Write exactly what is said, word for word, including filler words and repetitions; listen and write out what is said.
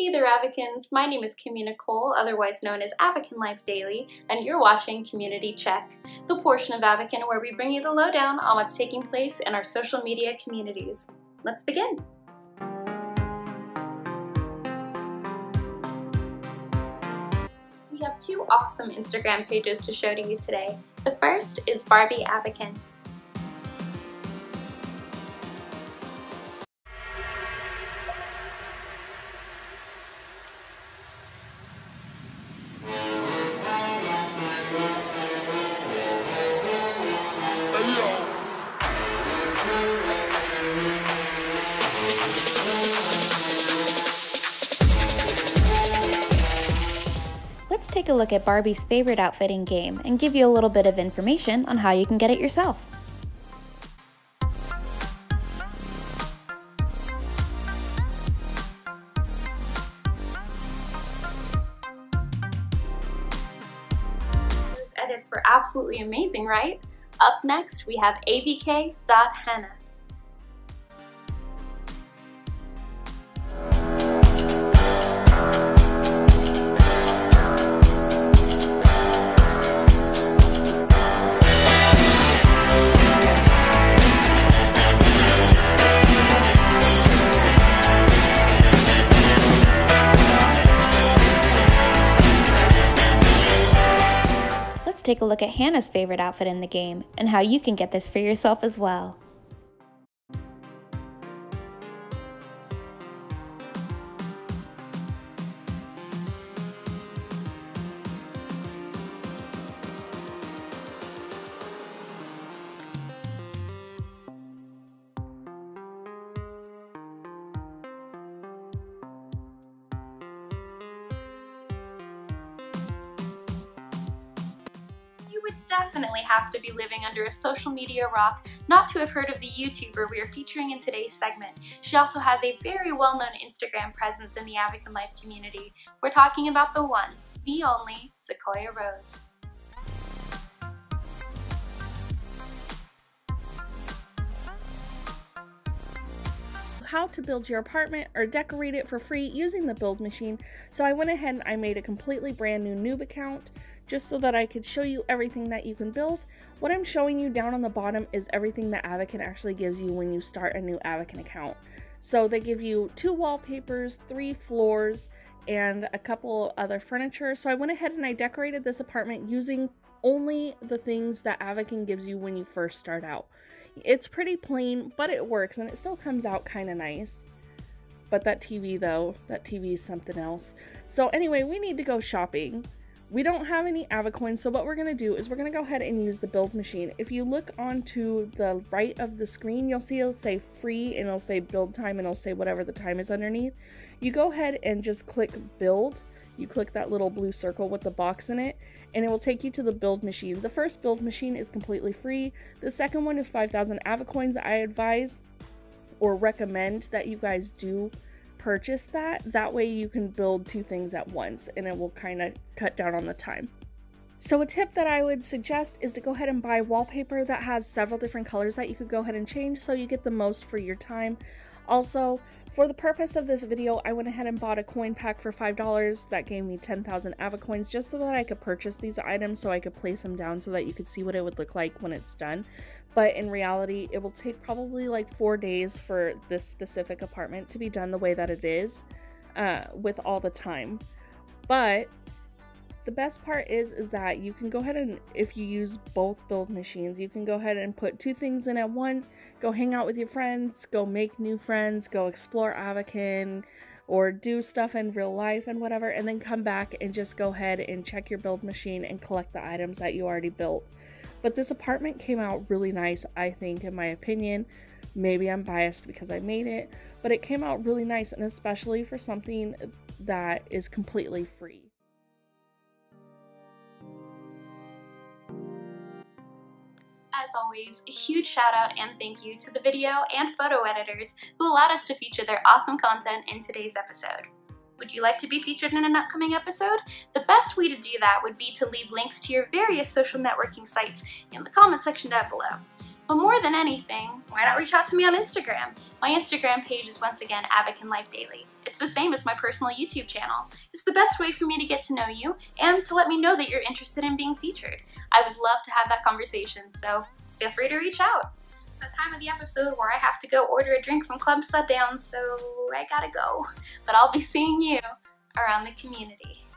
Hey there Avakins, my name is Kimmi Nicole, otherwise known as Avakin Life Daily, and you're watching Community Check, the portion of Avakin where we bring you the lowdown on what's taking place in our social media communities. Let's begin! We have two awesome Instagram pages to show to you today. The first is Barbie Avakin. Let's take a look at Barbie's favorite outfitting game and give you a little bit of information on how you can get it yourself. Those edits were absolutely amazing, right? Up next, we have A V K dot hanna. Take a look at Hannah's favorite outfit in the game and how you can get this for yourself as well. Definitely have to be living under a social media rock not to have heard of the YouTuber we are featuring in today's segment. She also has a very well-known Instagram presence in the Avakin Life community. We're talking about the one, the only, Sequoia Rose. How to build your apartment or decorate it for free using the build machine, so I went ahead and I made a completely brand new noob account just so that I could show you everything that you can build. What I'm showing you down on the bottom is everything that Avakin actually gives you when you start a new Avakin account. So they give you two wallpapers, three floors, and a couple other furniture. So I went ahead and I decorated this apartment using only the things that Avakin gives you when you first start out. It's pretty plain, but it works and it still comes out kind of nice. But that T V though, that T V is something else. So anyway, we need to go shopping. We don't have any AvaCoins, so what we're going to do is we're going to go ahead and use the build machine. If you look onto the right of the screen, you'll see it'll say free and it'll say build time and it'll say whatever the time is underneath. You go ahead and just click build. You click that little blue circle with the box in it and it will take you to the build machine. The first build machine is completely free. The second one is five thousand AvaCoins. I advise or recommend that you guys do purchase that. That way you can build two things at once and it will kind of cut down on the time. So a tip that I would suggest is to go ahead and buy wallpaper that has several different colors that you could go ahead and change so you get the most for your time. Also, for the purpose of this video, I went ahead and bought a coin pack for five dollars that gave me ten thousand AvaCoins just so that I could purchase these items so I could place them down so that you could see what it would look like when it's done. But in reality, it will take probably like four days for this specific apartment to be done the way that it is uh, with all the time. But the best part is, is that you can go ahead and, if you use both build machines, you can go ahead and put two things in at once, go hang out with your friends, go make new friends, go explore Avakin, or do stuff in real life and whatever, and then come back and just go ahead and check your build machine and collect the items that you already built. But this apartment came out really nice, I think, in my opinion. Maybe I'm biased because I made it, but it came out really nice, and especially for something that is completely free. As always, a huge shout out and thank you to the video and photo editors who allowed us to feature their awesome content in today's episode. Would you like to be featured in an upcoming episode? The best way to do that would be to leave links to your various social networking sites in the comment section down below. But more than anything, why not reach out to me on Instagram? My Instagram page is once again Avakin Life Daily. It's the same as my personal YouTube channel. It's the best way for me to get to know you and to let me know that you're interested in being featured. I would love to have that conversation, so feel free to reach out. It's the time of the episode where I have to go order a drink from Club Slutdown, so I gotta go. But I'll be seeing you around the community.